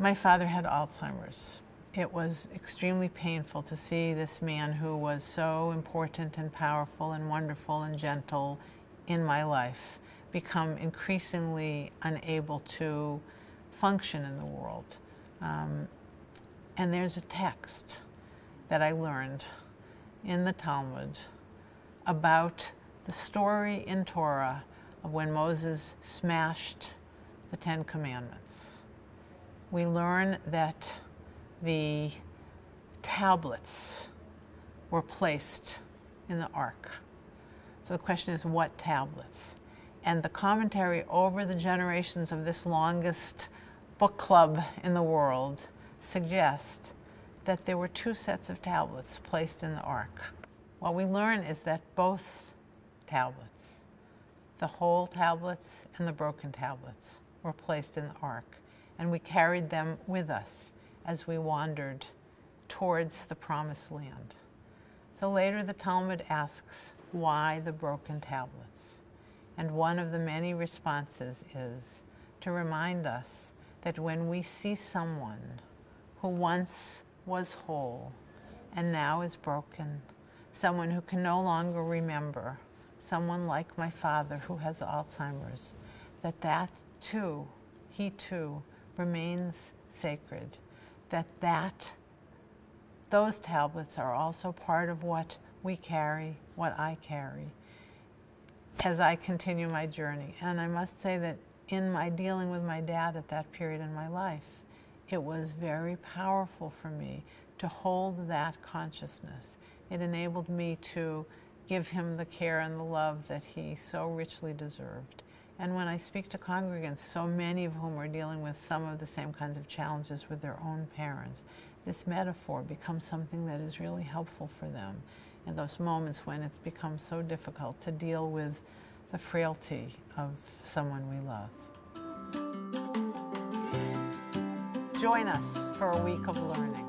My father had Alzheimer's. It was extremely painful to see this man who was so important and powerful and wonderful and gentle in my life become increasingly unable to function in the world. And there's a text that I learned in the Talmud about the story in Torah of when Moses smashed the Ten Commandments. We learn that the tablets were placed in the Ark. So the question is, what tablets? And the commentary over the generations of this longest book club in the world suggests that there were two sets of tablets placed in the Ark. What we learn is that both tablets, the whole tablets and the broken tablets, were placed in the Ark, and we carried them with us as we wandered towards the Promised Land. So later the Talmud asks, why the broken tablets? And one of the many responses is to remind us that when we see someone who once was whole and now is broken, someone who can no longer remember, someone like my father who has Alzheimer's, that he too remains sacred, those tablets are also part of what we carry, what I carry, as I continue my journey. And I must say that in my dealing with my dad at that period in my life, it was very powerful for me to hold that consciousness. It enabled me to give him the care and the love that he so richly deserved. And when I speak to congregants, so many of whom are dealing with some of the same kinds of challenges with their own parents, this metaphor becomes something that is really helpful for them in those moments when it's become so difficult to deal with the frailty of someone we love. Join us for a week of learning.